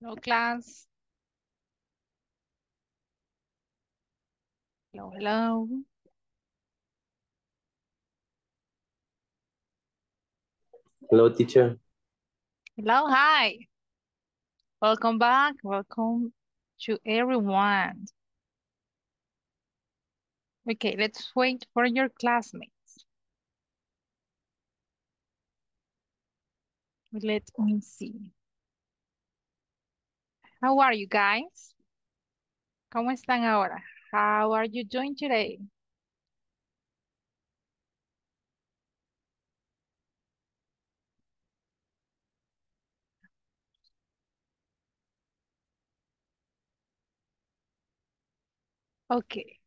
No class. Hello, hello. Hello, teacher. Hello, hi. Welcome back. Welcome to everyone. Okay, let's wait for your classmates. Let me see. How are you guys? ¿Cómo están ahora? How are you doing today? Okay.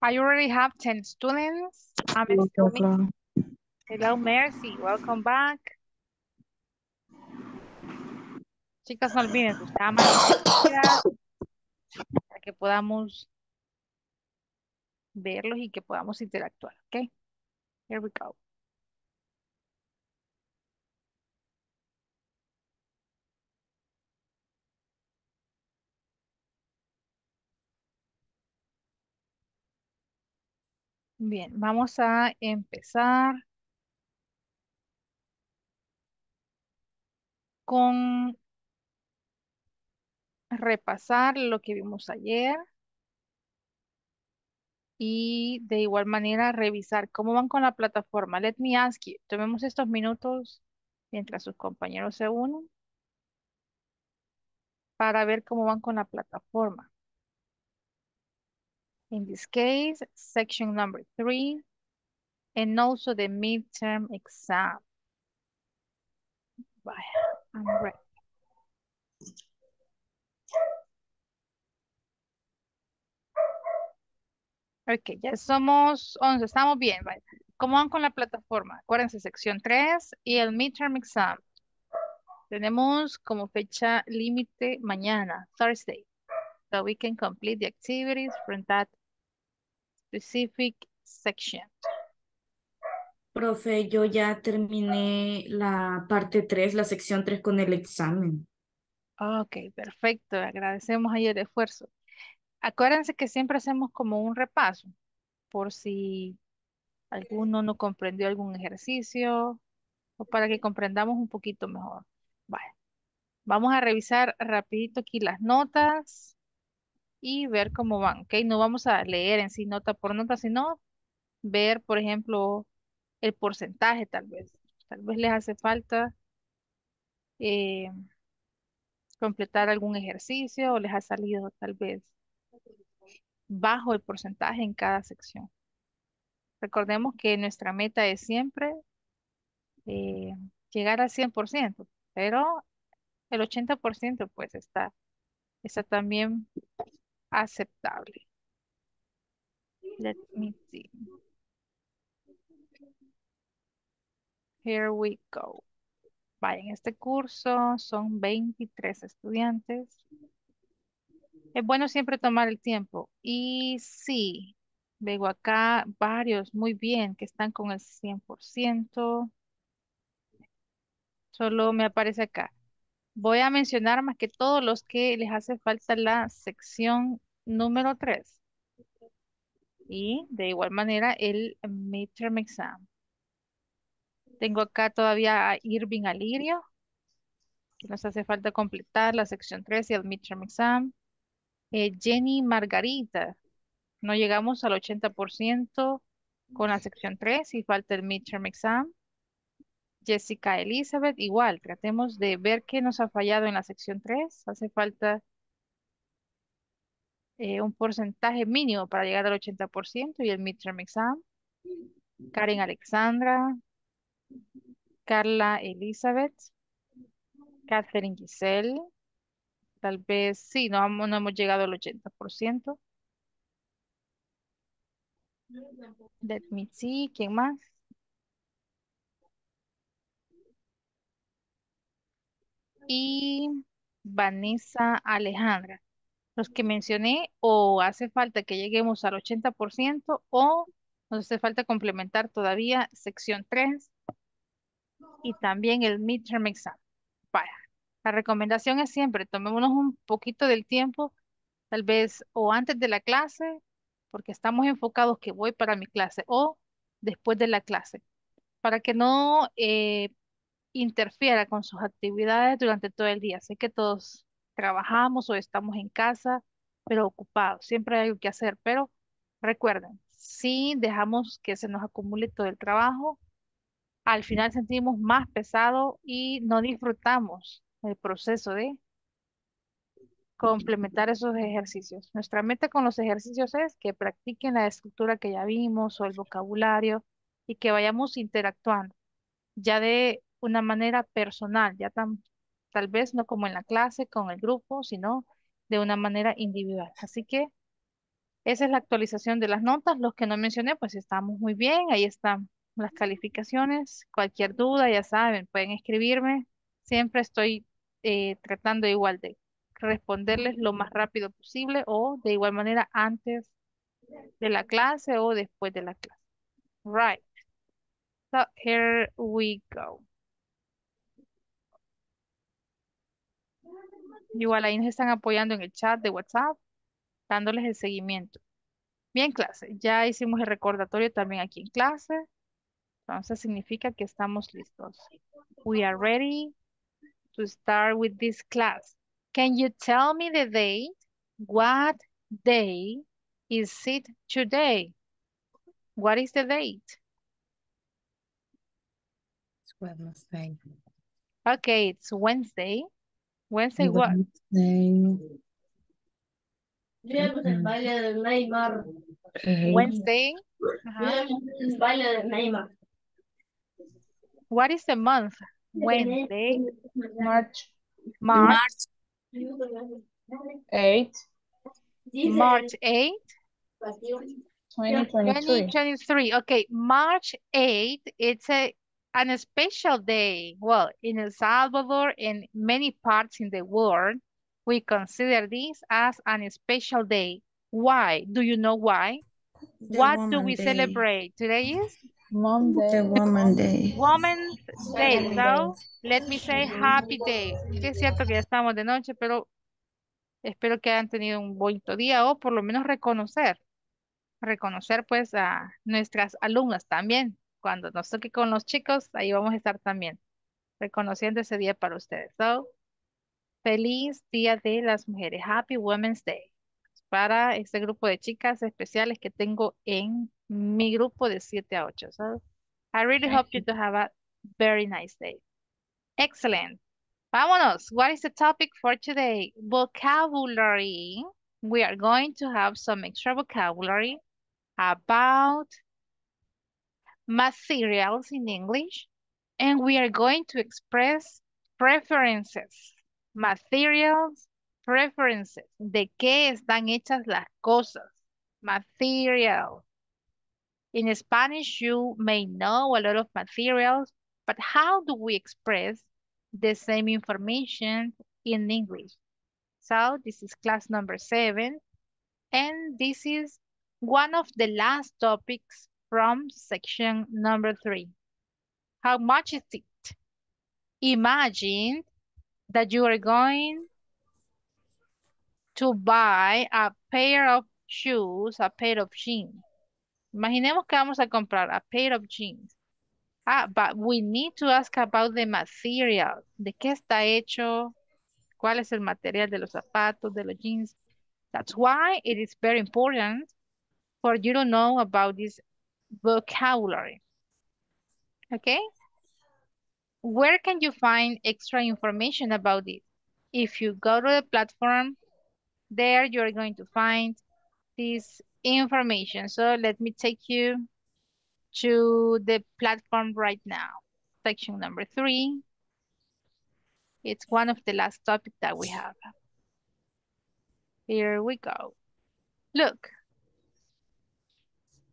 I already have 10 students. I'm assuming. Hello, Mercy. Welcome back. Chicas, no olviden sus cámaras para que podamos verlos y que podamos interactuar. Okay. Here we go. Bien, vamos a empezar con repasar lo que vimos ayer y de igual manera revisar cómo van con la plataforma. Let me ask you, tomemos estos minutos mientras sus compañeros se unen para ver cómo van con la plataforma. In this case, section number 3, and also the midterm exam. Bye. I'm ready. Ok, ya somos 11, estamos bien. Bye. ¿Cómo van con la plataforma? Acuérdense, sección 3 y el midterm exam. Tenemos como fecha límite mañana, Thursday. So we can complete the activities from that specific section. Profe, yo ya terminé la parte 3, la sección 3 con el examen. Ok, perfecto. Agradecemos ahí el esfuerzo. Acuérdense que siempre hacemos como un repaso por si alguno no comprendió algún ejercicio o para que comprendamos un poquito mejor. Vale. Vamos a revisar rapidito aquí las notas y ver cómo van, ¿ok? No vamos a leer en sí nota por nota, sino ver, por ejemplo, el porcentaje tal vez. Tal vez les hace falta completar algún ejercicio o les ha salido tal vez bajo el porcentaje en cada sección. Recordemos que nuestra meta es siempre llegar al 100%, pero el 80% pues está también aceptable. Let me see. Here we go. Vaya, en este curso son 23 estudiantes. Es bueno siempre tomar el tiempo. Y sí, veo acá varios muy bien que están con el 100%. Solo me aparece acá. Voy a mencionar más que todos los que les hace falta la sección número 3. Y de igual manera el midterm exam. Tengo acá todavía a Irving Alirio, que nos hace falta completar la sección 3 y el midterm exam. Jenny Margarita, no llegamos al 80% con la sección 3 y falta el midterm exam. Jessica Elizabeth, igual, tratemos de ver qué nos ha fallado en la sección 3. Hace falta un porcentaje mínimo para llegar al 80% y el midterm exam. Karen Alexandra, Carla Elizabeth, Catherine Giselle, tal vez sí, no hemos llegado al 80%. Let me see, ¿quién más? Y Vanessa Alejandra. Los que mencioné, o hace falta que lleguemos al 80% o nos hace falta complementar todavía sección 3 y también el midterm exam. Vaya, La recomendación es siempre, tomémonos un poquito del tiempo, tal vez o antes de la clase, porque estamos enfocados que voy para mi clase, o después de la clase, para que no interfiera con sus actividades durante todo el día. Sé que todos trabajamos o estamos en casa, pero ocupados, siempre hay algo que hacer, pero recuerden, si dejamos que se nos acumule todo el trabajo, al final sentimos más pesado y no disfrutamos el proceso de complementar esos ejercicios. Nuestra meta con los ejercicios es que practiquen la estructura que ya vimos o el vocabulario y que vayamos interactuando ya de una manera personal, ya tal vez no como en la clase, con el grupo, sino de una manera individual. Así que esa es la actualización de las notas. Los que no mencioné, pues estamos muy bien. Ahí están las calificaciones. Cualquier duda, ya saben, pueden escribirme. Siempre estoy tratando igual de responderles lo más rápido posible o de igual manera antes de la clase o después de la clase. Right. So here we go. Igual ahí nos están apoyando en el chat de WhatsApp, dándoles el seguimiento. Bien, clase, ya hicimos el recordatorio también aquí en clase. Entonces significa que estamos listos. We are ready to start with this class. Can you tell me the date? What day is it today? What is the date? It's Wednesday. Okay, it's Wednesday. Wednesday what? Wednesday. What is the month? Wednesday. March 8. March 8. 2023. Okay, March 8. It's a special day. Well, in El Salvador and many parts in the world, we consider this as a special day. Why? Do you know why? What do we celebrate? Today is Monday. Woman's Day. Woman's Day. So let me say happy day. Que es cierto que ya estamos de noche, pero espero que hayan tenido un bonito día o por lo menos reconocer pues a nuestras alumnas también. Cuando nos toque con los chicos, ahí vamos a estar también reconociendo ese día para ustedes. So, feliz Día de las Mujeres. Happy Women's Day. Para este grupo de chicas especiales que tengo en mi grupo de 7 a 8. So, I really hope you to have a very nice day. Excellent. Vámonos. What is the topic for today? Vocabulary. We are going to have some extra vocabulary about materials in English. And we are going to express preferences. Materials. Preferences, de qué están hechas las cosas, material. In Spanish, you may know a lot of materials, but how do we express the same information in English? So this is class number 7, and this is one of the last topics from section number 3. How much is it? Imagine that you are going to buy a pair of shoes, a pair of jeans. Imaginemos que vamos a comprar a pair of jeans. But we need to ask about the material. ¿De qué está hecho? ¿Cuál es el material de los zapatos, de los jeans? That's why it is very important for you to know about this vocabulary. Okay? Where can you find extra information about it? If you go to the platform, there you are going to find this information. So let me take you to the platform right now. Section number 3. It's one of the last topics that we have. Here we go. Look.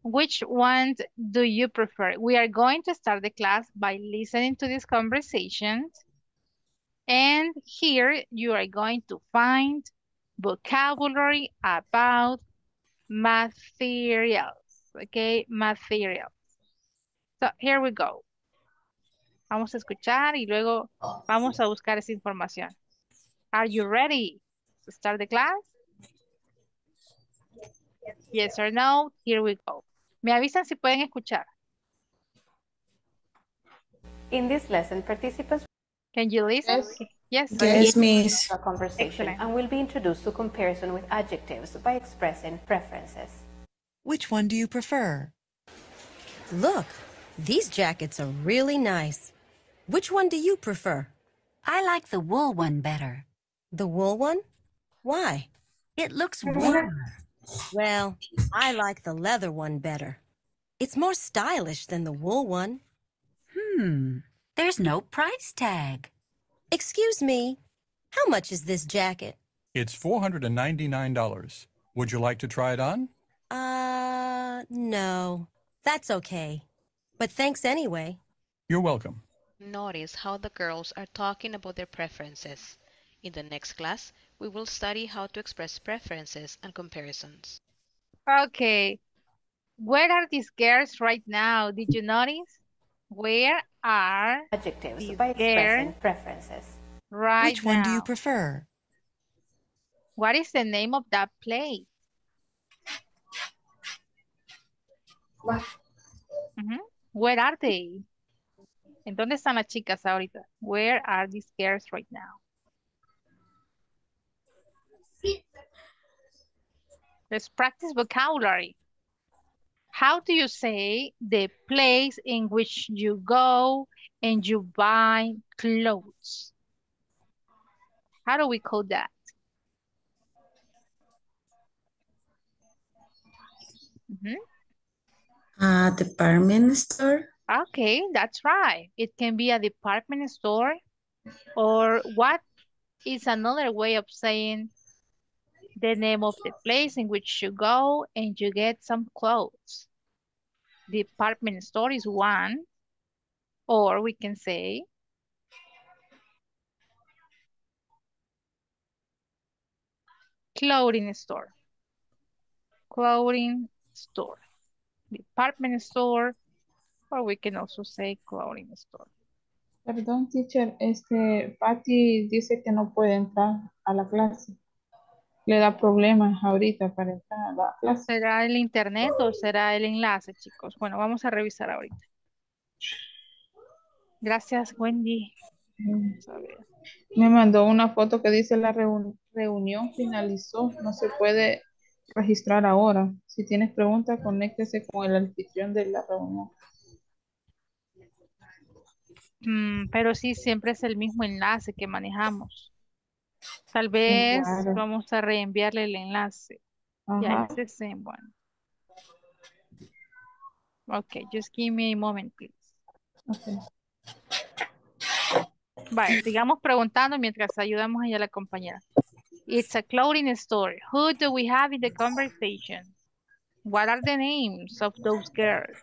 Which one do you prefer? We are going to start the class by listening to these conversations. And here you are going to find vocabulary about materials, okay? Materials. So, here we go. Vamos a escuchar y luego vamos a buscar esa información. Are you ready to start the class? Yes or no? Here we go. Me avisan si pueden escuchar. In this lesson, participants... Can you listen? Yes. Yes, miss. A conversation. Excellent. And will be introduced to comparison with adjectives by expressing preferences. Which one do you prefer? Look, these jackets are really nice. Which one do you prefer? I like the wool one better. The wool one? Why? It looks warmer. Well, I like the leather one better. It's more stylish than the wool one. There's no price tag. Excuse me, how much is this jacket? It's $499. Would you like to try it on? No. That's okay. But thanks anyway. You're welcome. Notice how the girls are talking about their preferences. In the next class, we will study how to express preferences and comparisons. Okay. Where are these girls right now? Did you notice? Where are adjectives by expressing preferences? Right. Which one do you prefer? What is the name of that play? What? Where are they? ¿En dónde están las chicas ahorita? Where are these girls right now? Let's practice vocabulary. How do you say the place in which you go and you buy clothes? How do we call that? Department store. Okay, that's right. It can be a department store. Or what is another way of saying the name of the place in which you go and you get some clothes? Department store is one, or we can say clothing store. Clothing store. Department store, or we can also say clothing store. Perdón, teacher, Patty dice que no puede entrar a la clase. Le da problemas ahorita para entrar a la clase. ¿Será el internet o será el enlace, chicos? Bueno, vamos a revisar ahorita. Gracias, Wendy. A ver. Me mandó una foto que dice la reunión finalizó. No se puede registrar ahora. Si tienes preguntas, conéctese con el anfitrión de la reunión. Pero sí, siempre es el mismo enlace que manejamos. Tal vez claro. Vamos a reenviarle el enlace. Yeah, it's the same one. Okay, just give me a moment, please. Okay. Vale, sigamos preguntando mientras ayudamos a la compañera. It's a clothing store. Who do we have in the conversation? What are the names of those girls?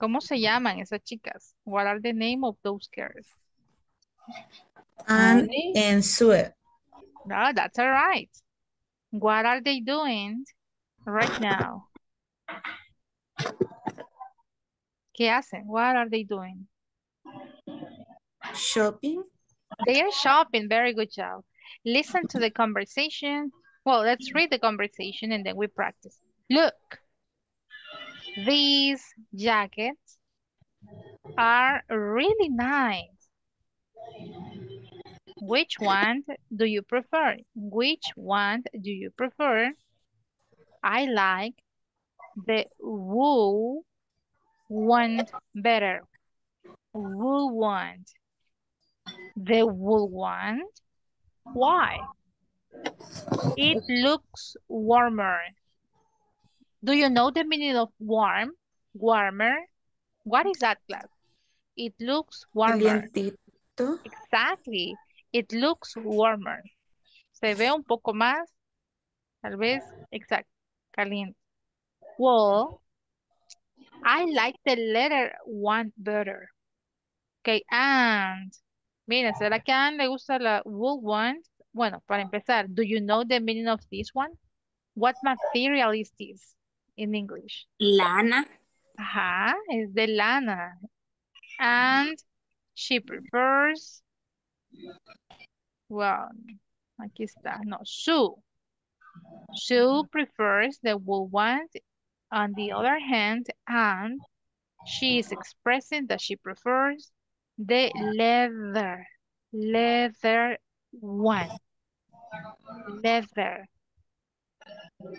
¿Cómo se llaman esas chicas? What are the name of those girls? Anne and Sue. No, that's all right. What are they doing right now? ¿Qué hacen? What are they doing? Shopping. They are shopping. Very good job. Listen to the conversation. Well, let's read the conversation and then we practice. Look. These jackets are really nice. Which one do you prefer? Which one do you prefer? I like the wool one better. Wool one. The wool one. Why? It looks warmer. Do you know the meaning of warm? Warmer? What is that, class? It looks warmer. Calientito. Exactly. It looks warmer. Se ve un poco más. Tal vez. Exact. Caliente. Well, I like the letter one better. Okay, and. Mira, ¿será que a Anne le gusta la wool one? Bueno, para empezar, do you know the meaning of this one? What material is this? In English. Lana. Ajá, es de lana. And She prefers. Well, aquí está. No, Sue. Sue prefers the wool ones. On the other hand, and she is expressing that she prefers the leather one. Leather.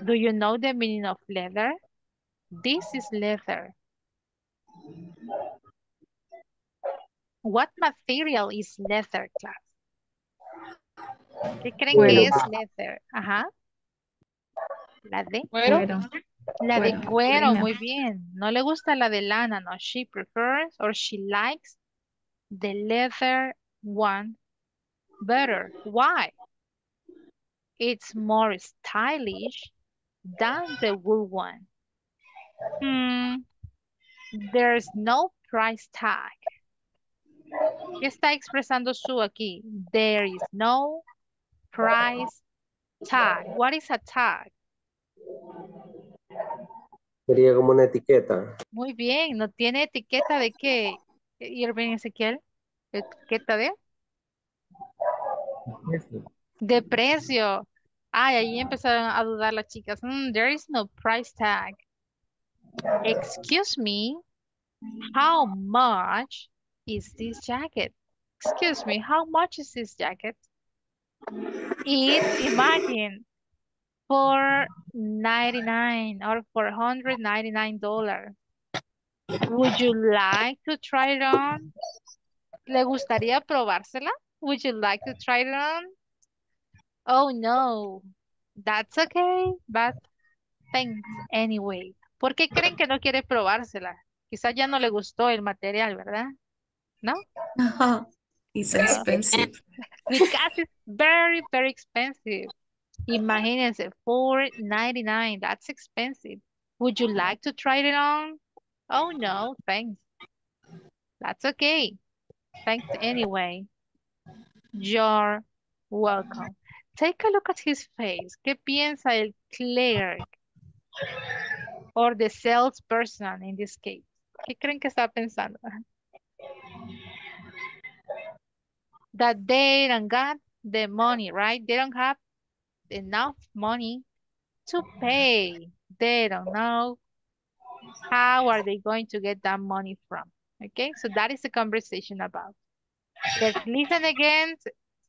Do you know the meaning of leather? This is leather. What material is leather, class? ¿Qué creen que es leather? Ajá. La de cuero. La de cuero, muy bien. No le gusta la de lana, no. She prefers or she likes the leather one better. Why? It's more stylish than the wool one. There's no price tag. ¿Qué está expresando Sue aquí? There is no price tag. What is a tag? Sería como una etiqueta. Muy bien, ¿no tiene etiqueta de qué, Irving Ezequiel? ¿Etiqueta de? De precio. Ay, ahí empezaron a dudar las chicas. There is no price tag. Excuse me, how much is this jacket? Excuse me, how much is this jacket? It's, imagine, for $99 or for $199. Would you like to try it on? ¿Le gustaría probársela? Would you like to try it on? Oh no, that's okay, but thanks anyway. ¿Por qué creen que no quiere probársela? Quizás ya no le gustó el material, ¿verdad? ¿No? It's expensive. Because it's very, very expensive. Imagínense, $4.99, that's expensive. Would you like to try it on? Oh no, thanks. That's okay. Thanks anyway. You're welcome. Take a look at his face. ¿Qué piensa el clerk? Or the salesperson in this case. ¿Qué creen que está pensando? That they don't got the money, right? They don't have enough money to pay. They don't know how are they going to get that money from. Okay, so that is the conversation about. Let's listen again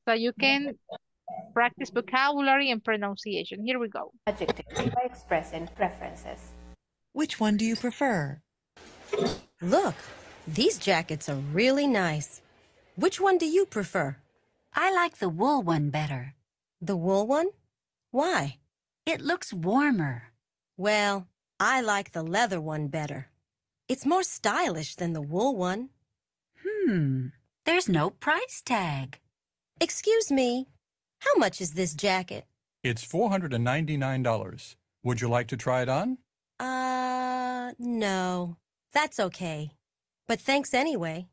so you can practice vocabulary and pronunciation. Here we go. Adjectives by expressing preferences. Which one do you prefer? Look, these jackets are really nice. Which one do you prefer? I like the wool one better. The wool one? Why? It looks warmer. Well, I like the leather one better. It's more stylish than the wool one. There's no price tag. Excuse me, how much is this jacket? It's $499. Would you like to try it on? No. That's okay. But thanks anyway.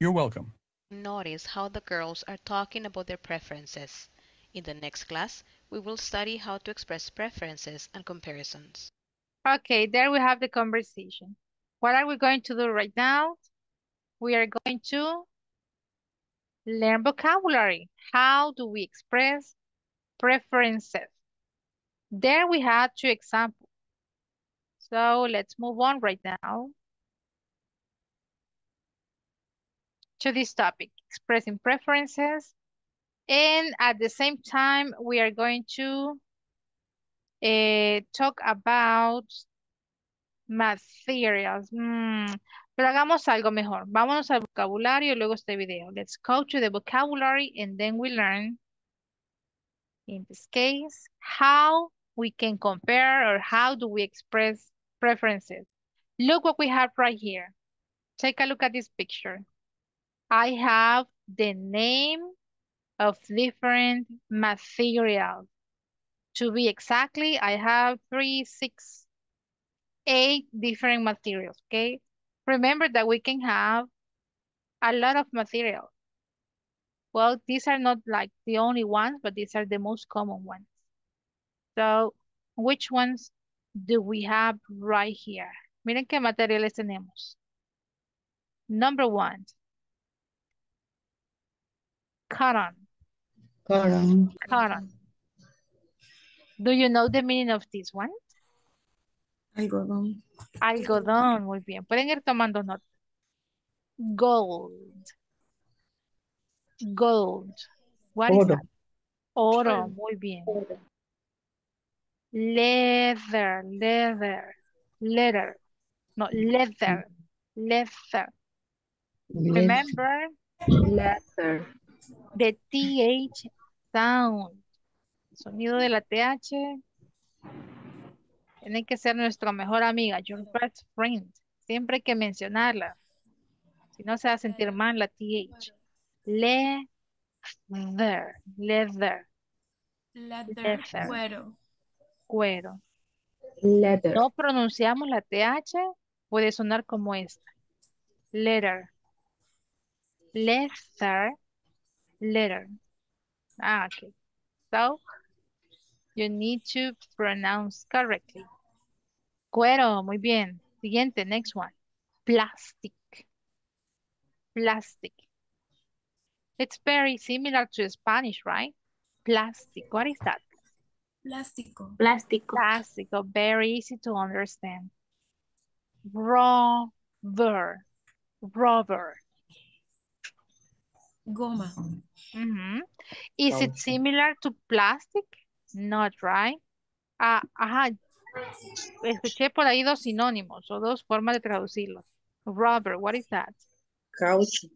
You're welcome. Notice how the girls are talking about their preferences. In the next class, we will study how to express preferences and comparisons. Okay, there we have the conversation. What are we going to do right now? We are going to learn vocabulary. How do we express preferences? There we had two examples. So let's move on right now to this topic, expressing preferences. And at the same time, we are going to talk about materials. Pero hagamos algo mejor. Vámonos al vocabulario y luego este video. Let's go to the vocabulary and then we learn, in this case, how we can compare or how do we express preferences. Look what we have right here. Take a look at this picture. I have the name of different materials. To be exactly, I have 3, 6, 8 different materials, okay? Remember that we can have a lot of materials. Well, these are not like the only ones, but these are the most common ones. So, which ones do we have right here? Miren qué materiales tenemos. Number 1, Karen. Karen. Karen. Do you know the meaning of this one? Algodón. Algodón, muy bien. Pueden ir tomando nota. Gold. Gold. What Oro. Is that? Oro, muy bien. Oro. Leather, leather, leather. No, leather, leather. Remember? Leather. The TH sound. Sonido de la TH. Tiene que ser nuestra mejor amiga, your best friend. Siempre hay que mencionarla. Si no, se va a sentir mal la TH. Leather. Leather. Leather. Leather. Cuero. Cuero. Leather. No pronunciamos la TH. Puede sonar como esta. Leather. Leather. Leather. Ah, okay. So, you need to pronounce correctly. Cuero, muy bien. Siguiente, next one. Plastic. Plastic. It's very similar to Spanish, right? Plastic. What is that? Plástico. Plástico. Plástico. Very easy to understand. Rubber. Rubber. Goma. Mm-hmm. Is it similar to plastic? Not, right? Ajá. Escuché por ahí dos sinónimos o dos formas de traducirlo. Rubber, what is that? Caucho.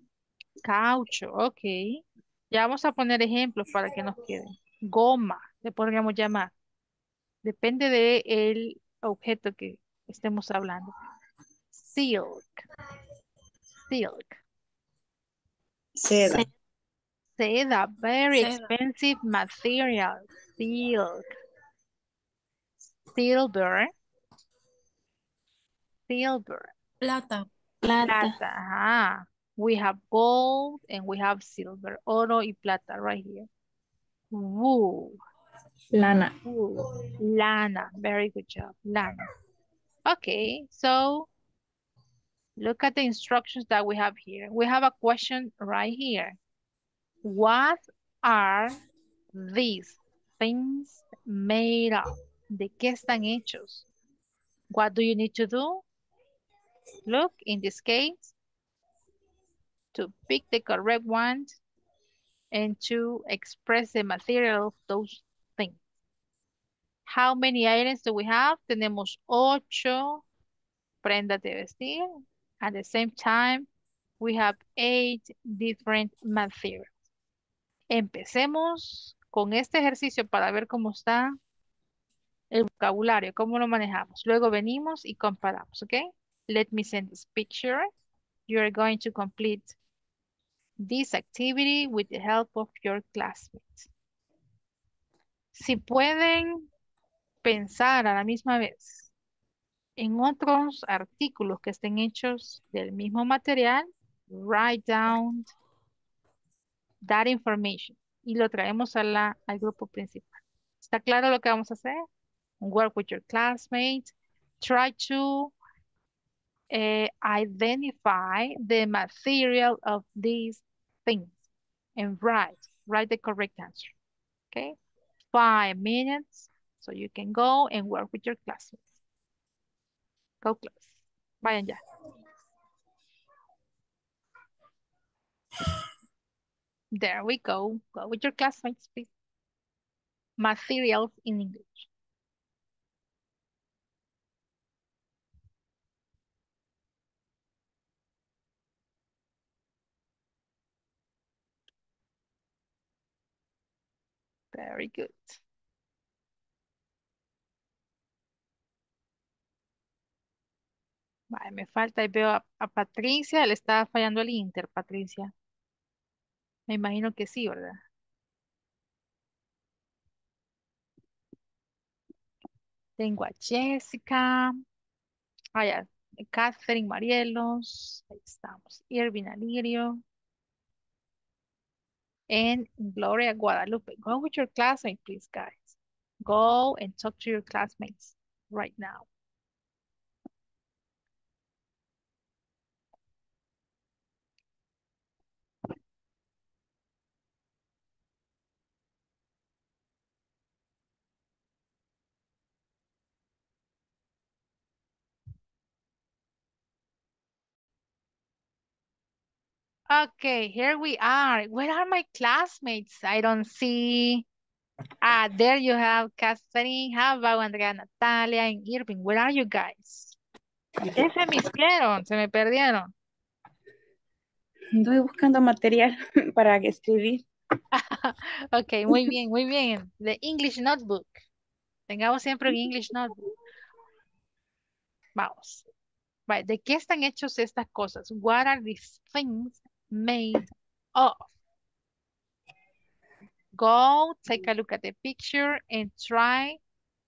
Caucho, ok. Ya vamos a poner ejemplos para que nos queden. Goma, le podríamos llamar. Depende del objeto que estemos hablando. Silk. Silk. Seda. Seda, very Seda. Expensive material. Silk. Silver. Silver. Plata. Plata. Ajá. We have gold and we have silver. Oro y plata right here. Wool. Lana. Wool. Lana. Very good job. Lana. Okay, so look at the instructions that we have here. We have a question right here. What are these things made of? ¿De qué están hechos? What do you need to do? Look, in this case, to pick the correct one and to express the material of those things. How many items do we have? Tenemos 8 prendas de vestir. At the same time, we have 8 different materials. Empecemos con este ejercicio para ver cómo está el vocabulario, cómo lo manejamos. Luego venimos y comparamos, ¿ok? Let me send this picture. You're going to complete this activity with the help of your classmates. Si pueden pensar a la misma vez en otros artículos que estén hechos del mismo material, write down that information y lo traemos a al grupo principal. ¿Está claro lo que vamos a hacer? Work with your classmates. Try to identify the material of these things and write the correct answer. Okay, 5 minutes so you can go and work with your classmates. Go class. Vayan ya. There we go. Go with your classmates, please. Materials in English. Very good. Vale, me falta y veo a Patricia, le estaba fallando el Inter, Patricia. Me imagino que sí, ¿verdad? Tengo a Jessica, a Catherine Marielos, ahí estamos, Irving Alirio, and Gloria Guadalupe. Go with your classmates, please, guys. Go and talk to your classmates right now. Okay, here we are. Where are my classmates? I don't see. Ah, there you have Catherine, Java, Andrea, Natalia, and Irving. Where are you guys? ¿Qué se me hicieron? Se me perdieron. Estoy buscando material para escribir. Ok, muy bien, muy bien. The English Notebook. Tengamos siempre un English Notebook. Vamos. Right. ¿De qué están hechos estas cosas? What are these things made of? Go take a look at the picture and try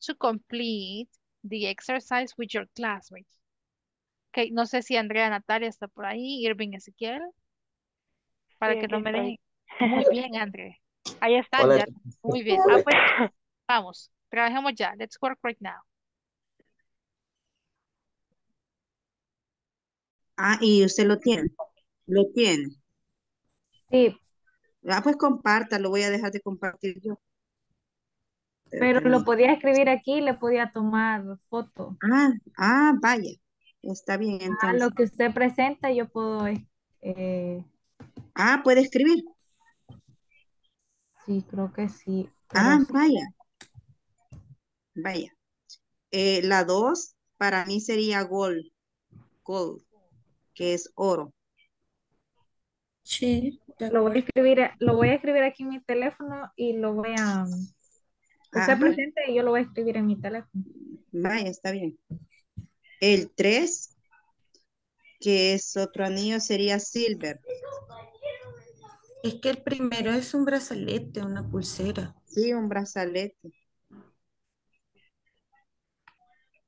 to complete the exercise with your classmates. Okay, no sé si Andrea Natalia está por ahí, Irving Ezequiel. Para sí, que no me dejen. Muy bien, Andrea. Ahí están. Hola. Ya. Muy bien. Ah, pues, vamos, trabajemos ya. Let's work right now. Ah, y usted lo tiene. Lo tiene. Sí. Ah, pues comparta, lo voy a dejar de compartir yo. Pero lo podía escribir aquí, le podía tomar foto. Ah, vaya. Está bien, entonces. Ah, lo que usted presenta yo puedo... Ah, ¿puede escribir? Sí, creo que sí. Ah, sí. Vaya. Vaya. La 2 para mí sería gold. Gold, que es oro. Sí. Lo voy a escribir aquí en mi teléfono y lo voy a... Usted presente y yo lo voy a escribir en mi teléfono. Vaya, está bien. El 3, que es otro anillo, sería silver. Es que el primero es un brazalete, una pulsera. Sí, un brazalete.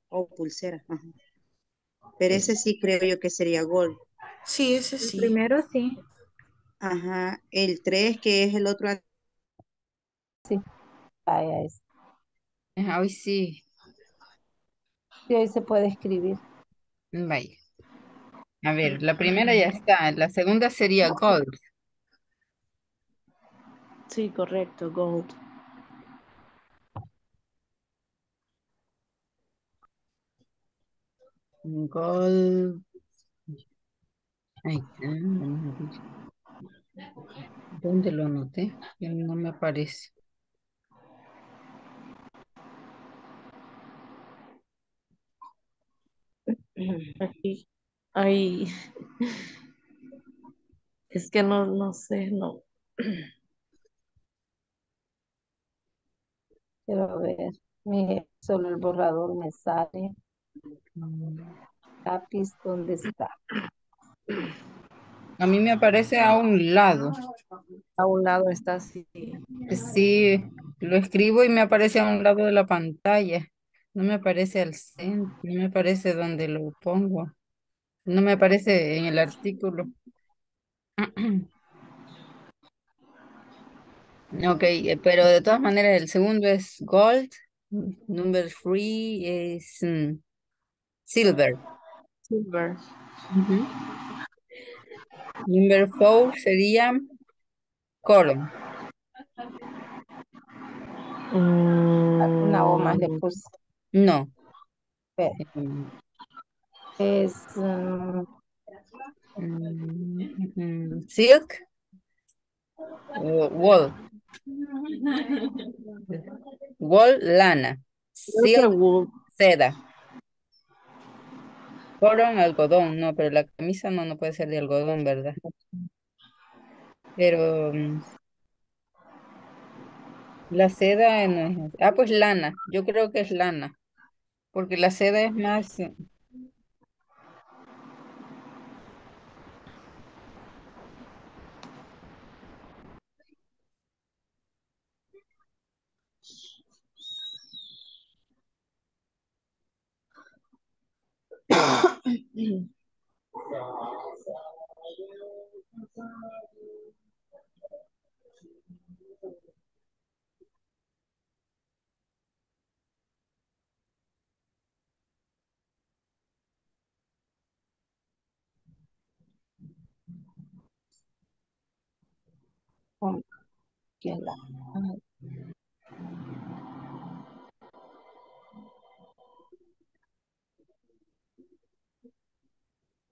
O pulsera. Ajá. Pero ese sí creo yo que sería gold. Sí, ese sí. El primero sí. Ajá. El 3, que es el otro anillo. Sí. Vaya, es. Hoy sí. Y ahí se puede escribir. Vaya. A ver, la primera ya está. La segunda sería gold. Sí, correcto, gold. Gold. Ahí está. ¿Dónde lo anoté? No me aparece. Aquí, ahí. Es que no sé, no. Quiero ver. Mire, solo el borrador me sale. Lápiz, ¿dónde está? A mí me aparece a un lado. A un lado está así. Sí, lo escribo y me aparece a un lado de la pantalla. No me aparece al centro, no me aparece donde lo pongo. No me aparece en el artículo. Ok, pero de todas maneras el segundo es gold. Number 3 es silver. Silver. Uh-huh. Number 4 sería column. Una O más de curso. No. Es silk, wool. Wool, lana. Silk, wool. Seda. Colón, algodón. No, pero la camisa no puede ser de algodón, ¿verdad? Pero la seda no es. Ah, pues lana. Yo creo que es lana. Porque la seda es más...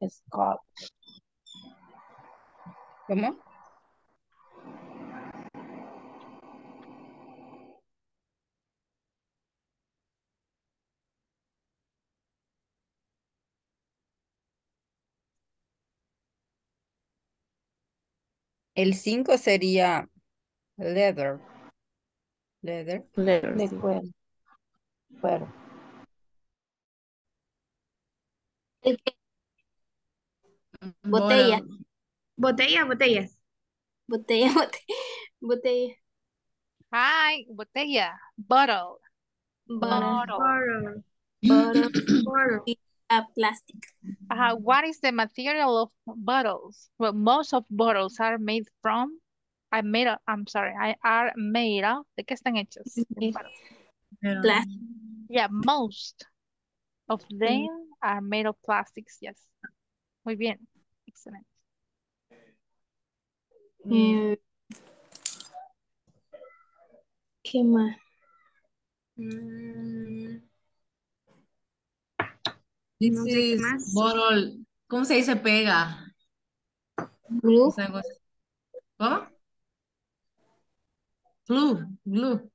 Scott. ¿Cómo? El 5 sería leather. Leather. De cuero. Botella. Botella. Hi, botella. Bottle. Plastic. What is the material of bottles? Well, most of bottles are made from. Are made of. ¿De qué están hechos? Plastic. Yeah, most of them are made of plastics. Yes. Muy bien. Excellent. ¿Qué más? No sé qué más. Bottle. ¿Cómo se dice pega? Glue. ¿Cómo? Glue.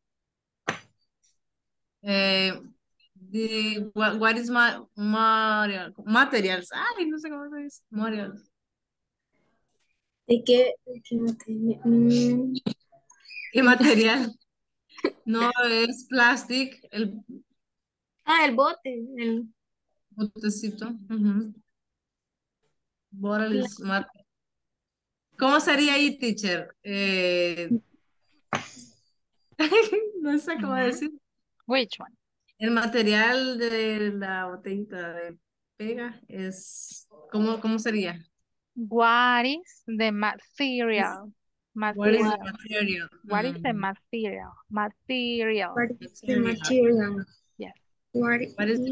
What is materials? Ay, no sé cómo se dice. Materials. ¿De qué material? ¿Qué material? No, es plástico. El bote. El botecito. Bottle is material. ¿Cómo sería ahí, teacher? No sé cómo decir. Which one? El material de la botellita de pega es... ¿Cómo sería? What is the material? What is the material? Yes. What is the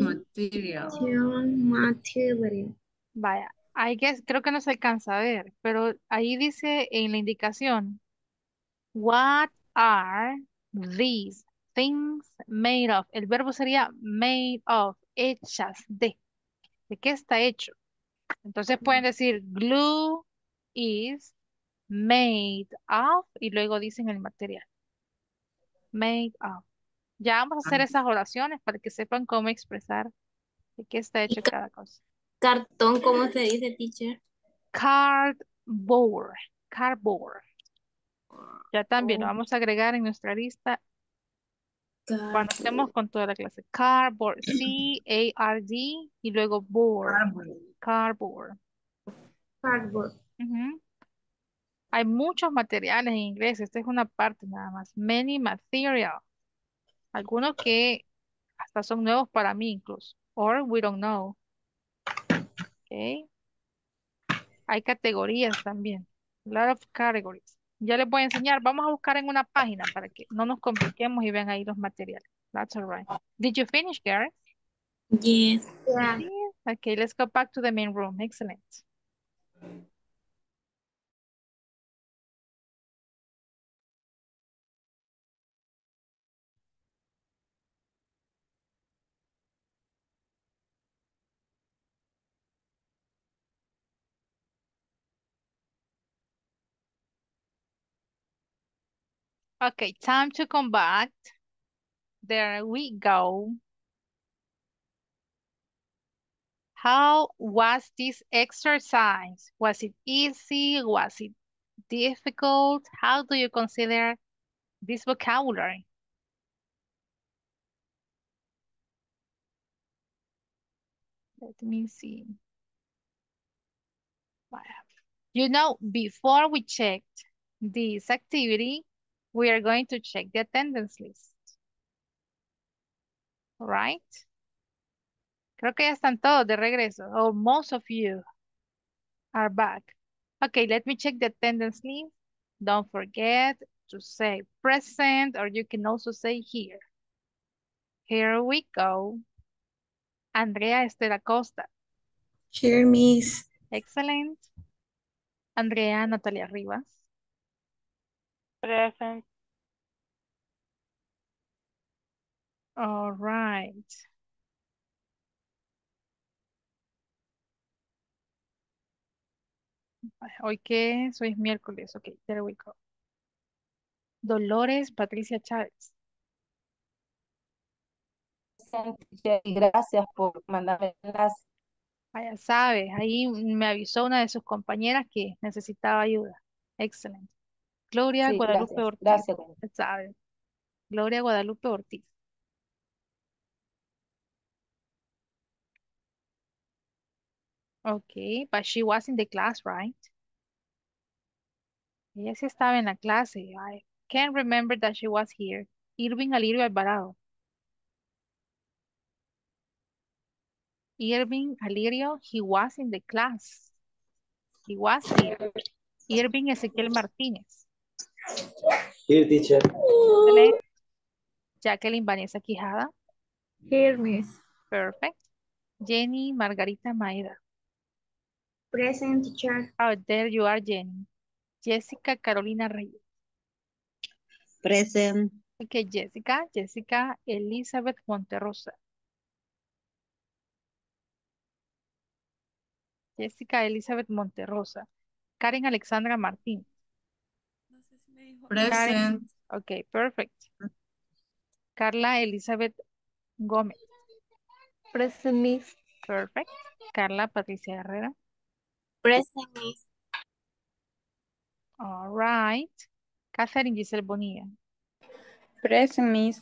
material? Vaya, I guess, creo que no se alcanza a ver, pero ahí dice en la indicación. What are these things made of? El verbo sería made of, hechas de. ¿De qué está hecho? Entonces pueden decir glue is made of y luego dicen el material. Made of. Ya vamos a hacer esas oraciones para que sepan cómo expresar de qué está hecho cada cosa. Cartón, ¿cómo se dice, teacher? Cardboard. Ya también lo vamos a agregar en nuestra lista. Cuando estemos con toda la clase. Cardboard, C-A-R-D y luego board. Cardboard. Hay muchos materiales en inglés. Esta es una parte nada más. Many materials. Algunos que hasta son nuevos para mí incluso. Or we don't know. Okay. Hay categorías también. A lot of categories. Ya les voy a enseñar. Vamos a buscar en una página para que no nos compliquemos y vean ahí los materiales. That's all right. Did you finish, Karen? Yes. Yeah. Okay, let's go back to the main room. Excellent. Okay, time to come back. There we go. How was this exercise? Was it easy? Was it difficult? How do you consider this vocabulary? Let me see. You know, before we checked this activity, we are going to check the attendance list. All right? Creo que ya están todos de regreso. Oh, most of you are back. Okay, let me check the attendance list. Don't forget to say present, or you can also say here. Here we go. Andrea Estela Costa. Here, miss. Excellent. Andrea Natalia Rivas. Present. All right. Hoy que es, hoy es miércoles. Ok, there we go. Dolores Patricia Chávez. Gracias por mandarme el enlace. Ya sabes, ahí me avisó una de sus compañeras que necesitaba ayuda. Excelente. Gloria Guadalupe Ortiz. Gracias. ¿Sabe? Gloria Guadalupe Ortiz. Okay, but she was in the class, right? Ella sí estaba en la clase. I can't remember that she was here. Irving Alirio Alvarado. Irving Alirio, he was in the class. He was here. Irving Ezequiel Martínez. Here, teacher. Jacqueline Vanessa Quijada. Here, miss. Perfect. Jenny Margarita Maeda. Present, teacher. Oh, there you are, Jenny. Jessica Carolina Reyes. Present. Okay, Jessica. Jessica Elizabeth Monterrosa. Jessica Elizabeth Monterrosa. Karen Alexandra Martín. Present. Karen. Okay, perfect. Carla Elizabeth Gómez. Present, miss. Perfect. Carla Patricia Herrera. Present, miss. All right. Catherine Giselle Bonilla. Present, miss.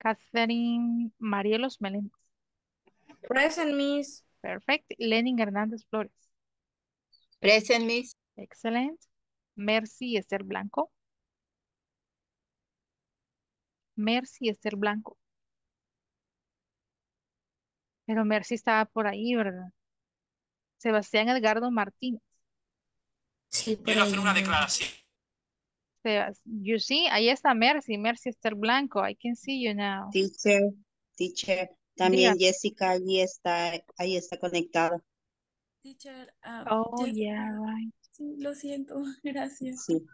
Catherine Marielos Meléndez. Present, miss. Perfect. Lenin Hernández Flores. Present, miss. Excellent. Mercy Esther Blanco. Mercy Esther Blanco. Pero Mercy estaba por ahí, ¿verdad? Sebastián Edgardo Martínez. Sí, quiero hacer una declaración. You see, ahí está Mercy, Mercy Esther Blanco. I can see you now. Teacher. También yeah. Jessica ahí está conectada. Teacher. Oh, Jessica. Yeah, right. Sí, lo siento, gracias. Sí.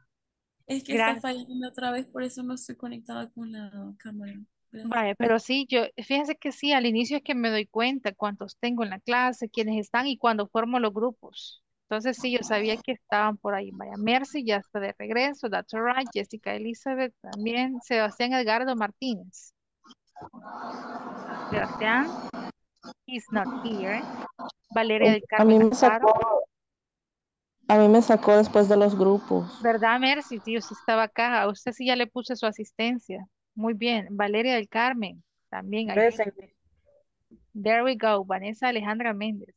Es que gracias. Está fallando otra vez, por eso no estoy conectada con la cámara. Vale, pero sí, yo, fíjense que sí, al inicio es que me doy cuenta cuántos tengo en la clase, quiénes están y cuando formo los grupos. Entonces sí, yo sabía que estaban por ahí. Vaya, Mercy ya está de regreso, that's all right. Jessica Elizabeth también, Sebastián Edgardo Martínez. Sebastián, he's not here. Valeria del Carmen. A mí me sacó después de los grupos. ¿Verdad, Mercy? Tío, sí estaba acá. A usted sí ya le puse su asistencia. Muy bien. Valeria del Carmen. También. Present. There we go. Vanessa Alejandra Méndez.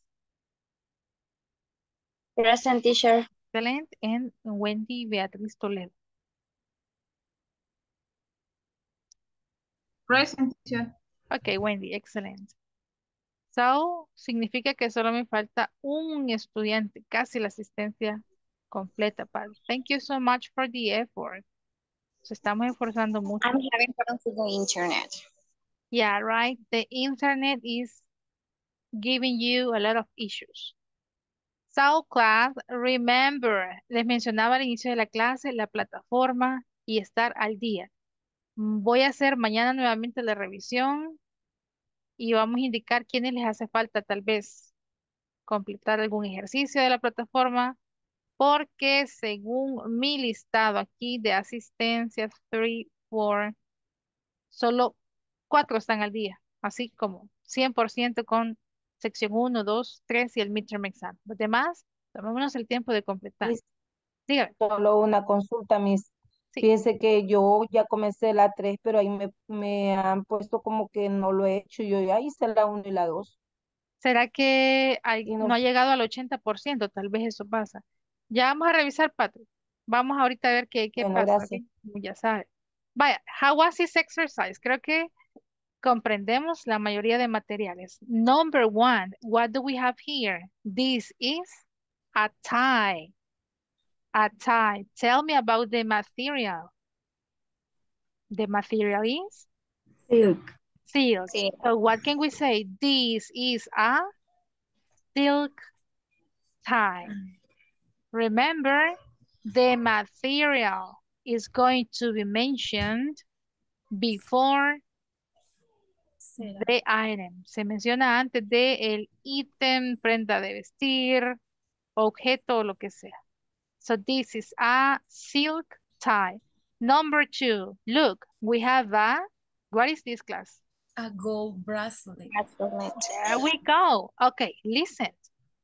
Present, teacher. Excellent. And Wendy Beatriz Toledo. Present, teacher. Ok, Wendy. Excellent. So, significa que solo me falta un estudiante, casi la asistencia completa, Pablo. Thank you so much for the effort. Nos estamos esforzando mucho. I'm having problems with the internet. Yeah, right. The internet is giving you a lot of issues. So, class, remember, les mencionaba al inicio de la clase, la plataforma y estar al día. Voy a hacer mañana nuevamente la revisión. Y vamos a indicar quiénes les hace falta tal vez completar algún ejercicio de la plataforma. Porque según mi listado aquí de asistencias, 3, 4, solo 4 están al día. Así como 100% con sección 1, 2, 3 y el midterm exam. Los demás, tomémonos el tiempo de completar. Dígame. Solo una consulta, Miss. Sí. Fíjese que yo ya comencé la 3, pero ahí me han puesto como que no lo he hecho. Yo ya hice la 1 y la 2. ¿Será que no ha llegado al 80%? Tal vez eso pasa. Ya vamos a revisar, Patrick. Vamos ahorita a ver qué bueno, pasa. ¿Okay? Ya sabes. Vaya, how was this exercise? Creo que comprendemos la mayoría de materiales. Number 1, what do we have here? This is a tie. A tie. Tell me about the material. The material is? Silk. Silk. So what can we say? This is a silk tie. Remember, the material is going to be mentioned before The item. Se menciona antes de el ítem, prenda de vestir, objeto o lo que sea. So this is a silk tie. Number 2. Look, we have a, what is this class? A gold bracelet. There we go. Okay, listen.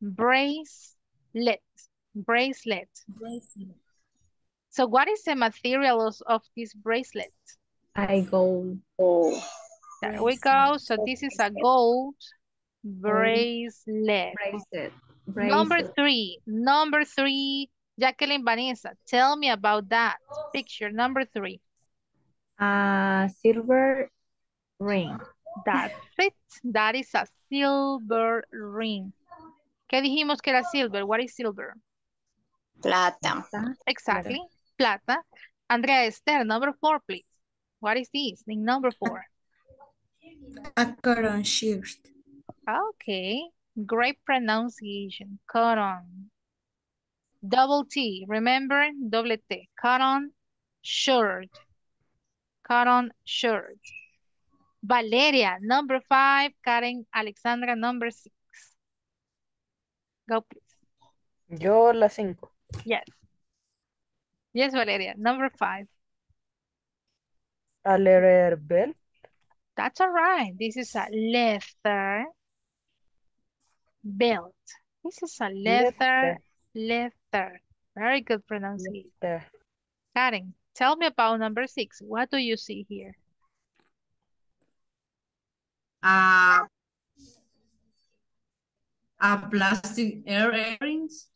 Bracelet. Bracelet. Bracelet. So what is the material of this bracelet? A gold. Oh. There we go. So this is a gold bracelet. Bracelet. Bracelet. Number 3. Jacqueline Vanessa, tell me about that picture. Number 3. Silver ring. That's it. That is a silver ring. ¿Qué dijimos que era silver? What is silver? Plata. Exactly. Plata. Andrea Esther, number 4, please. What is this? In number 4. A cotton shirt. Okay. Great pronunciation. Cotton. Double T. Remember? Double T. Cotton shirt. Cotton shirt. Valeria, number 5. Karen Alexandra, number 6. Go, please. Yo, la 5. Yes. Yes, Valeria. Number 5. A leather belt. That's all right. This is a leather belt. This is a leather. Very good pronunciation. Leather. Karen, tell me about number 6. What do you see here? Plastic earrings.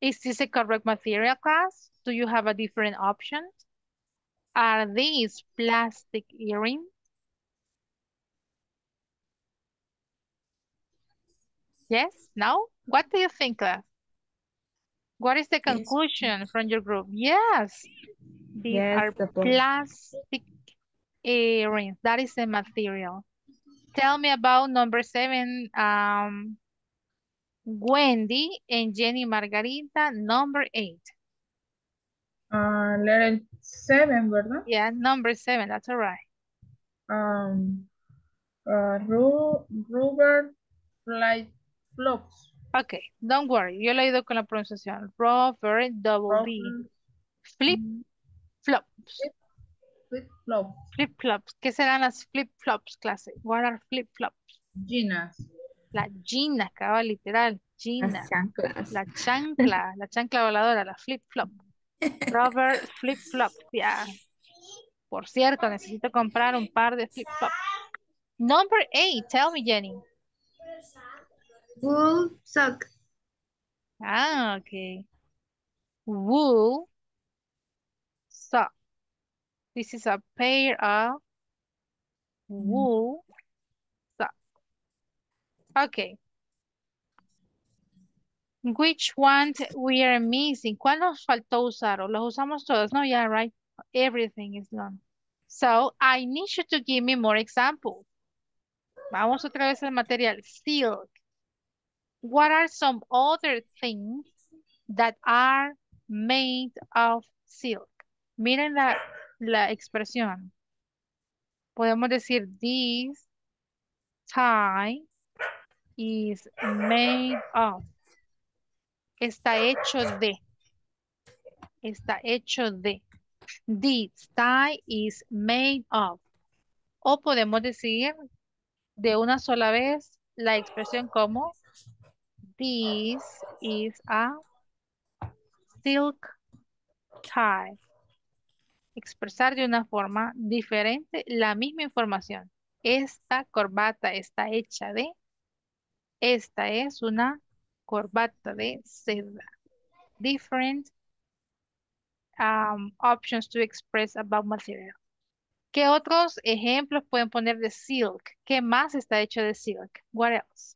Is this a correct material, class? Do you have a different option? Are these plastic earrings? Yes? No? What do you think, class? What is the conclusion from your group? Yes. These are plastic earrings. That is the material. Tell me about number 7, Wendy and Jenny Margarita, number 8. Letter 7, ¿verdad? Yeah, number 7, that's all right. Rubber flops. Okay, don't worry, yo lo he ido con la pronunciación. Rubber, double B. Flip flops. Flip-flops. Flip-flops. ¿Qué serán las flip-flops, clase? What are flip-flops? Ginas. La gina, cabal, literal. Gina. Las chanclas. La chancla voladora, la flip-flop. Rubber flip-flops, yeah. Por cierto, necesito comprar un par de flip-flops. Number 8, tell me, Jenny. Wool sock. Ah, okay. Wool sock. This is a pair of wool socks. Okay. Which one we are missing? ¿Cuál nos faltó usar? ¿O los usamos todos? No, yeah, right. Everything is done. So, I need you to give me more examples. Vamos otra vez al material. Silk. What are some other things that are made of silk? Miren la expresión. Podemos decir, this tie is made of. Está hecho de. Está hecho de. This tie is made of. O podemos decir de una sola vez la expresión como this is a silk tie. Expresar de una forma diferente la misma información. Esta corbata está hecha de. Esta es una corbata de seda. Different options to express about material. ¿Qué otros ejemplos pueden poner de silk? ¿Qué más está hecho de silk? What else?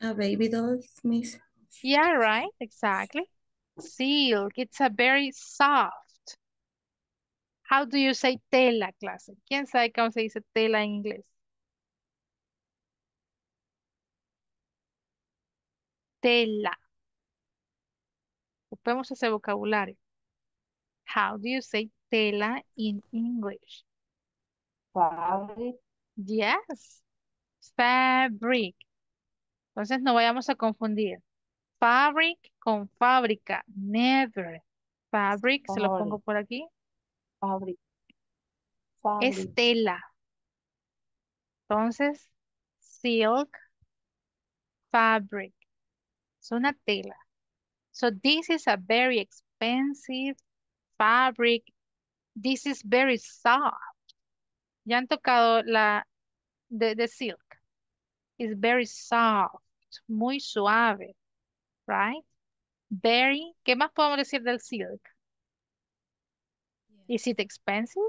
A baby doll, miss. Yeah, right, exactly. Silk, it's a very soft. How do you say tela, clase? ¿Quién sabe cómo se dice tela en inglés? Tela. Ocupemos ese vocabulario. How do you say Estela in English? Fabric. Yes. Fabric. Entonces no vayamos a confundir. Fabric con fábrica. Never. Fabric, se lo pongo por aquí. Fabric. Fabric. Estela. Entonces, silk, fabric. Es una tela. So this is a very expensive fabric. This is very soft. Ya han tocado la de silk. It's very soft. Muy suave. Right? Very. ¿Qué más podemos decir del silk? Yes. Is it expensive?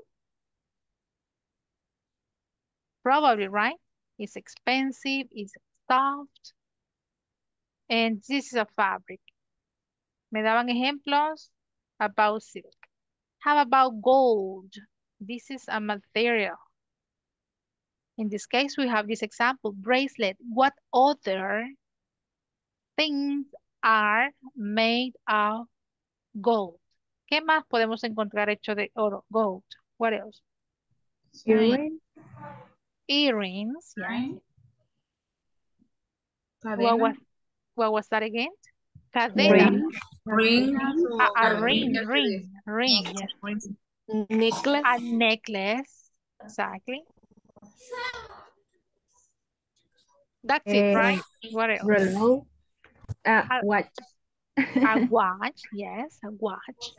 Probably, right? It's expensive. It's soft. And this is a fabric. Me daban ejemplos about silk. How about gold? This is a material. In this case, we have this example, bracelet. What other things are made of gold? ¿Qué más podemos encontrar hecho de oro? Gold. What else? Earrings. Earrings. Yeah. What was that again? Cadena. Ring. A ring. Ring. Ring. Necklace. A necklace. Exactly. That's it, right? What else? Reloj. A watch. A watch, yes, a watch.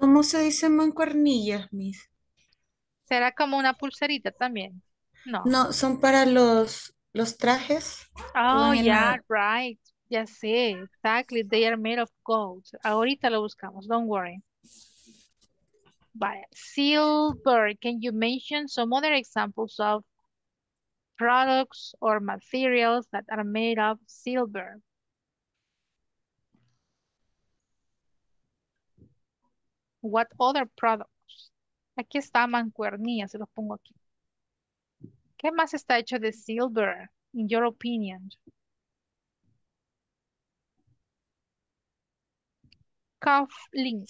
¿Cómo se dice mancuernillas, Miss? ¿Será como una pulserita también? No. No, son para los trajes. Oh, yeah, right. Ya sé, exactly. They are made of gold. Ahorita lo buscamos, don't worry. But silver, can you mention some other examples of products or materials that are made of silver? What other products? Aquí está mancuernilla, se los pongo aquí. ¿Qué más está hecho de silver, in your opinion? Cufflink.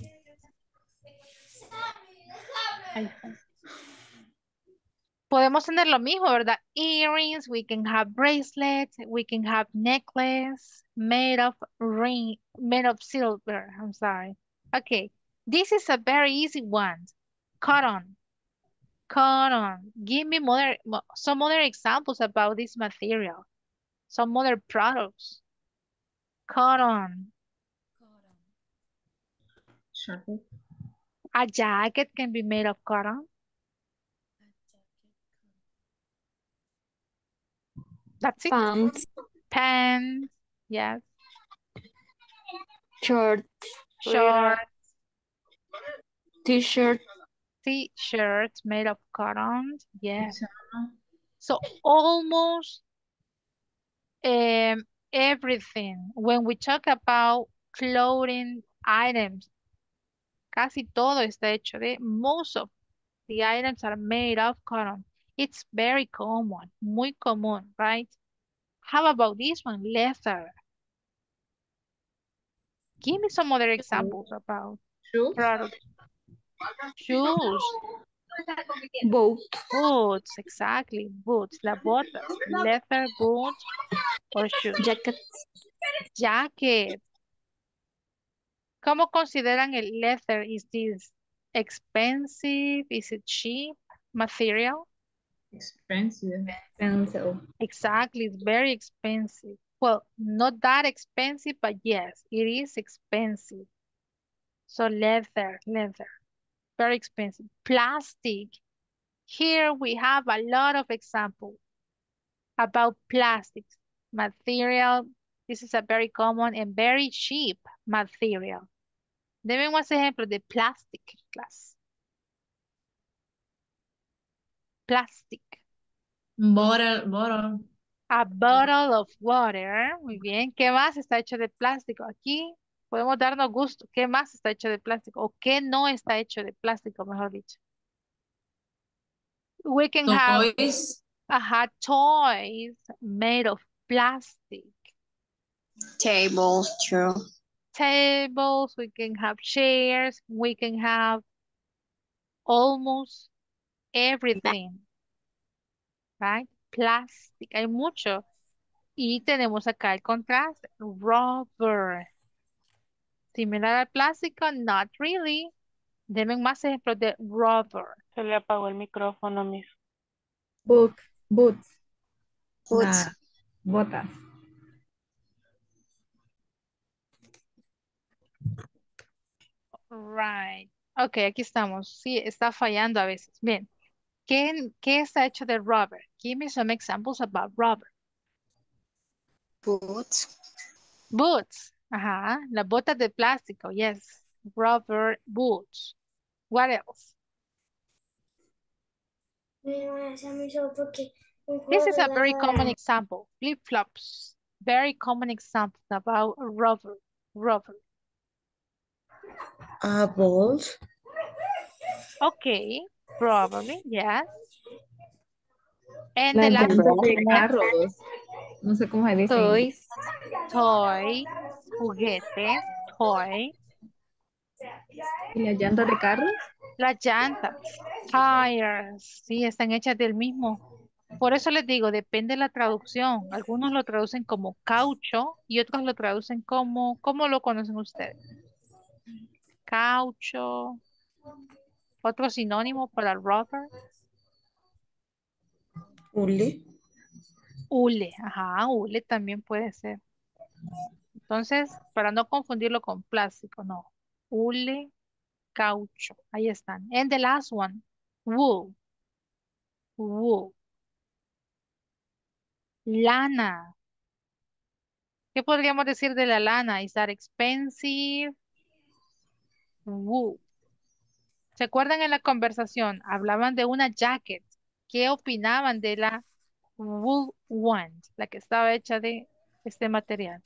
Podemos tener lo mismo, ¿verdad? Earrings, we can have bracelets, we can have necklace made of silver. I'm sorry. Okay, this is a very easy one. Cotton. Cotton. Give me some other examples about this material. Some other products. Cotton. Sure. A jacket can be made of cotton. That's it. Pants. Yes. Shorts. T-shirt. T-shirts made of cotton. Yes. So almost everything. When we talk about clothing items, casi todo está hecho de, most of the items are made of cotton. It's very common, muy común, right? How about this one, leather? Give me some other examples about shoes. Products. Shoes. Boots. Boots, exactly. Boots, la bota. Leather, boots, or shoes. Jackets. Jacket. ¿Cómo consideran el leather? Is this expensive? Is it cheap material? Expensive. Exactly, it's very expensive. Well, not that expensive, but yes, it is expensive. So leather, very expensive. Plastic. Here we have a lot of examples about plastics. Material, this is a very common and very cheap material. Deme un ejemplo de plastic class. Plastic. Bottle. A bottle of water. Muy bien. ¿Qué más está hecho de plástico? Aquí podemos darnos gusto. ¿Qué más está hecho de plástico? ¿O qué no está hecho de plástico, mejor dicho? We can have toys. Ajá, toys made of plastic. Tables, true. tables, we can have chairs, we can have almost everything, right? Plastic, hay mucho. Y tenemos acá el contraste, rubber. Similar al plástico, not really. Denme más ejemplos de rubber. Se le apagó el micrófono, miss. Book, boots. Boots. Botas. Right. Ok, aquí estamos. Sí, está fallando a veces. Bien. ¿Qué está hecho de rubber? Give me some examples about rubber. Boots. Boots. Ajá. Las botas de plástico. Yes. Rubber boots. What else? This is a very common example. Flip-flops. Very common example about rubber. Rubber. Balls. Okay. Probably, yes. And the last no sé cómo se dice. Toys. Toy. Juguetes. Toy. ¿Y las llantas de carros? Las llantas. Tires. Sí, están hechas del mismo. Por eso les digo, depende de la traducción. Algunos lo traducen como caucho y otros lo traducen como, ¿cómo lo conocen ustedes? Caucho. Otro sinónimo para rubber. Hule. Hule, ajá, hule también puede ser. Entonces, para no confundirlo con plástico, no. Hule, caucho, ahí están. And the last one, wool. Wool. Lana. ¿Qué podríamos decir de la lana? Is that expensive? Wool. ¿Se acuerdan en la conversación? Hablaban de una jacket. ¿Qué opinaban de la wool one? La que estaba hecha de este material.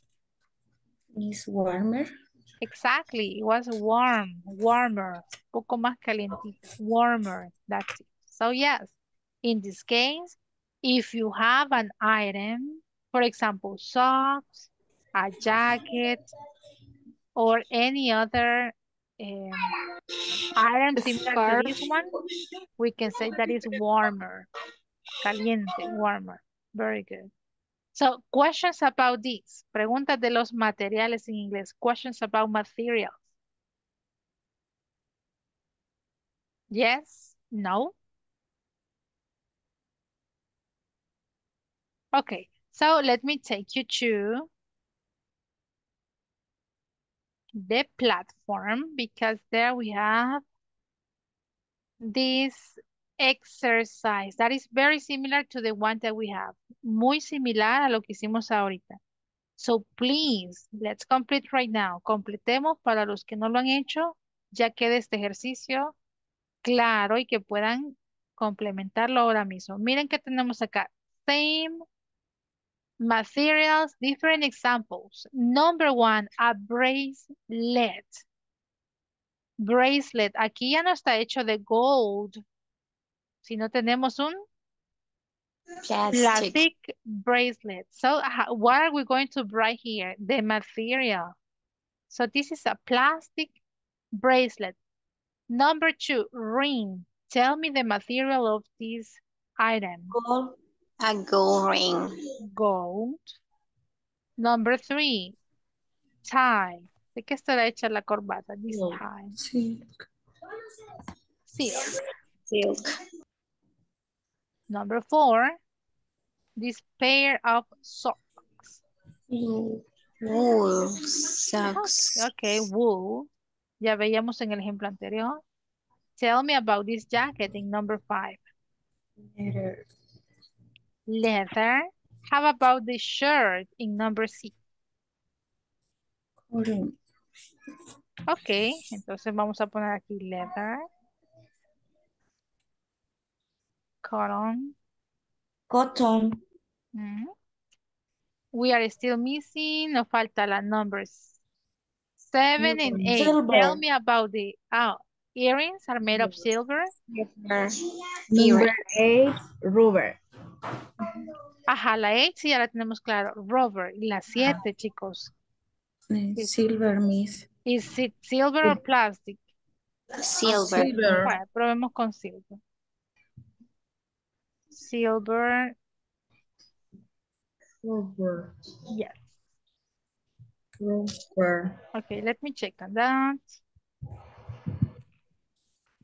Is warmer. Exactly. It was warm. Warmer. Un poco más calientito. Warmer. That's it. So yes. In this case, if you have an item, for example, socks, a jacket, or any other iron similar to this one, we can say that it's warmer. Caliente, warmer. Very good. So, questions about this. Preguntas de los materiales en inglés. Questions about materials. Yes? No? Okay. So, let me take you to the platform, because there we have this exercise that is very similar to the one that we have. Muy similar a lo que hicimos ahorita. So please, let's complete right now. Completemos para los que no lo han hecho, ya quede este ejercicio claro y que puedan complementarlo ahora mismo. Miren que tenemos acá. Same materials, different examples. Number one, a bracelet. Bracelet. Aquí ya no está hecho de gold, sino tenemos un plastic bracelet. So what are we going to write here? The material. So this is a plastic bracelet. Number two, ring. Tell me the material of this item. Gold. A gold ring. Gold. Number three, tie. ¿De qué estará hecha la corbata? This tie. Silk. Silk. Silk. Number four, this pair of socks. Wool. Socks. Okay, wool. Ya veíamos en el ejemplo anterior. Tell me about this jacket in number five. Leather. Leather. How about the shirt in number six? Cotton. Okay, entonces vamos a poner aquí leather. Cotton. Cotton. Mm-hmm. We are still missing. Nos falta la numbers. 7 mm-hmm. and 8. Silver. Tell me about the earrings are made of silver. Number 8, rubber. Ajá, la 8 sí, ya la tenemos claro. Rubber. Y la 7, chicos. Silver, miss. Is it silver or plastic? Silver. Silver. Bueno, probemos con silver. Silver. Silver. Yes. Silver. Okay, let me check on that.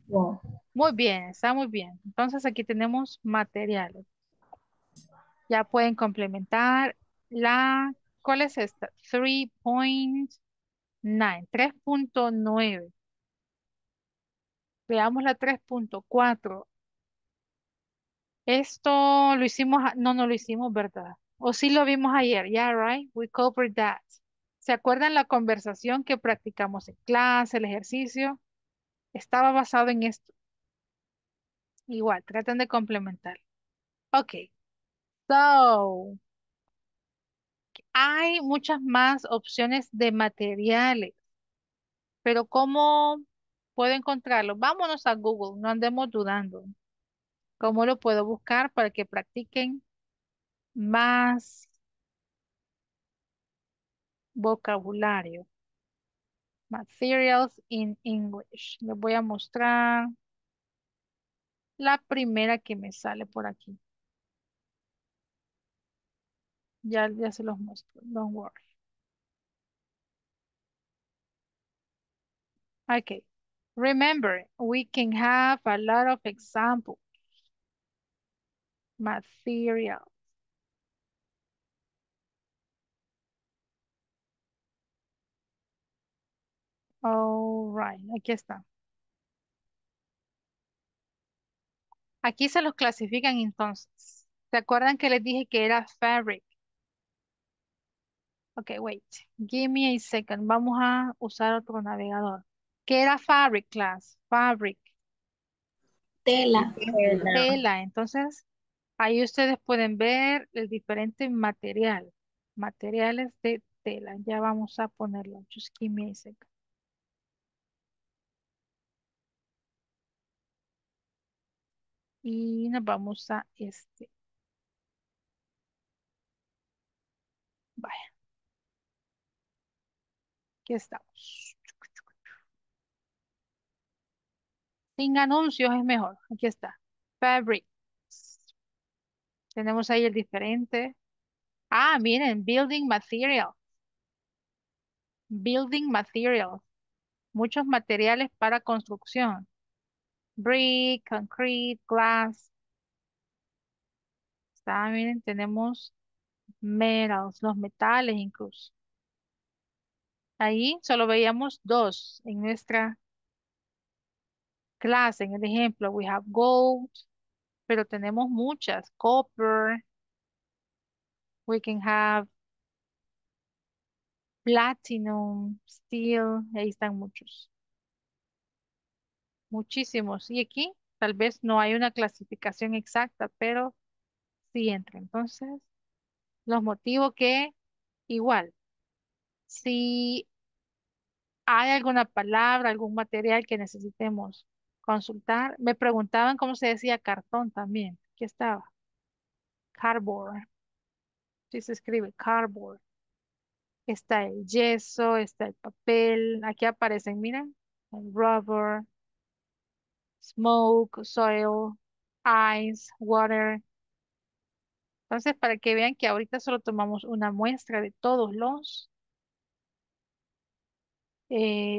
Wow. Muy bien, está muy bien. Entonces aquí tenemos materiales. Ya pueden complementar la... ¿Cuál es esta? 3.9. 3.9. Veamos la 3.4. Esto lo hicimos... No, no lo hicimos, ¿verdad? O sí lo vimos ayer. Yeah, right? We covered that. ¿Se acuerdan la conversación que practicamos en clase, el ejercicio? Estaba basado en esto. Igual, traten de complementar. Ok. So, hay muchas más opciones de materiales, pero ¿cómo puedo encontrarlo? Vámonos a Google, no andemos dudando. ¿Cómo lo puedo buscar para que practiquen más vocabulario? Materials in English. Les voy a mostrar la primera que me sale por aquí. Ya se los muestro. Don't worry. Okay. Remember, we can have a lot of examples. Materials. All right. Aquí está. Aquí se los clasifican entonces. ¿Se acuerdan que les dije que era fabric? Okay, wait. Give me a second. Vamos a usar otro navegador. ¿Qué era fabric, class? Fabric. Tela. Tela. Tela. Entonces, ahí ustedes pueden ver el diferente material. Materiales de tela. Ya vamos a ponerlo. Just give me a second. Y nos vamos a este. Vaya. Aquí estamos. Sin anuncios es mejor. Aquí está. Fabrics. Tenemos ahí el diferente. Ah, miren. Building materials. Building materials. Muchos materiales para construcción. Brick, concrete, glass. Está, miren. Tenemos metals. Los metales incluso. Ahí solo veíamos dos en nuestra clase. En el ejemplo, we have gold, pero tenemos muchas. Copper, we can have platinum, steel, ahí están muchos. Muchísimos. Y aquí tal vez no hay una clasificación exacta, pero sí entra. Entonces, los motivos que igual. Si hay alguna palabra, algún material que necesitemos consultar. Me preguntaban cómo se decía cartón también. Aquí estaba. Cardboard. Sí se escribe cardboard. Está el yeso, está el papel. Aquí aparecen, miren. El rubber, smoke, soil, ice, water. Entonces, para que vean que ahorita solo tomamos una muestra de todos los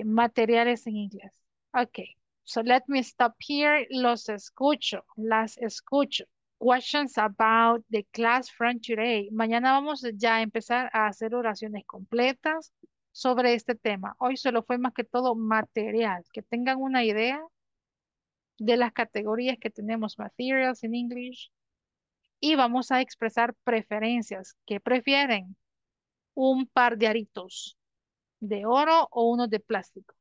materiales en inglés. Okay, so let me stop here. Los escucho, las escucho. Questions about the class from today. Mañana vamos ya a empezar a hacer oraciones completas sobre este tema. Hoy solo fue más que todo material. Que tengan una idea de las categorías que tenemos. Materials in English. Y vamos a expresar preferencias. ¿Qué prefieren? Un par de aritos. ¿De oro o uno de plástico?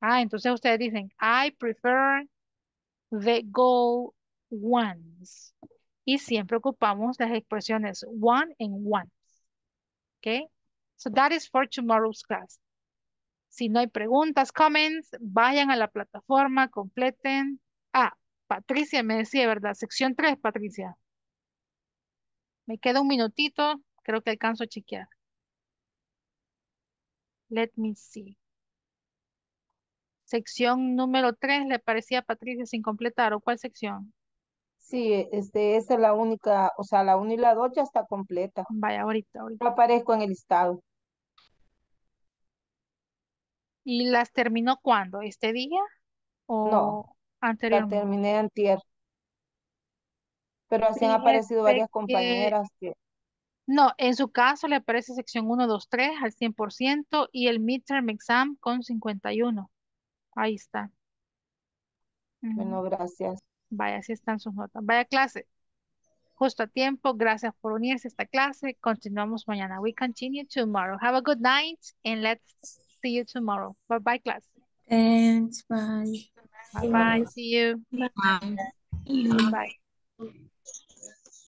Ah, entonces ustedes dicen, I prefer the gold ones. Y siempre ocupamos las expresiones one and ones. Okay? So that is for tomorrow's class. Si no hay preguntas, comments, vayan a la plataforma, completen. Ah, Patricia me decía, ¿verdad? Sección 3, Patricia. Me queda un minutito, creo que alcanzo a chequear. Let me see. Sección número 3 le parecía a Patricia sin completar, ¿o cuál sección? Sí, esa es la única, o sea, la 1 y la 2 ya está completa. Vaya, ahorita. No aparezco en el listado. ¿Y las terminó cuándo? ¿Este día? ¿O no, anteriormente? La terminé antier. Pero así han aparecido varias compañeras que... No, en su caso le aparece sección 1, 2, 3 al 100% y el midterm exam con 51. Ahí está. Bueno, gracias. Vaya, así están sus notas. Vaya clase. Justo a tiempo. Gracias por unirse a esta clase. Continuamos mañana. We continue tomorrow. Have a good night and let's see you tomorrow. Bye-bye, class. Thanks. Bye. Bye-bye. See you. Bye. Bye. Bye.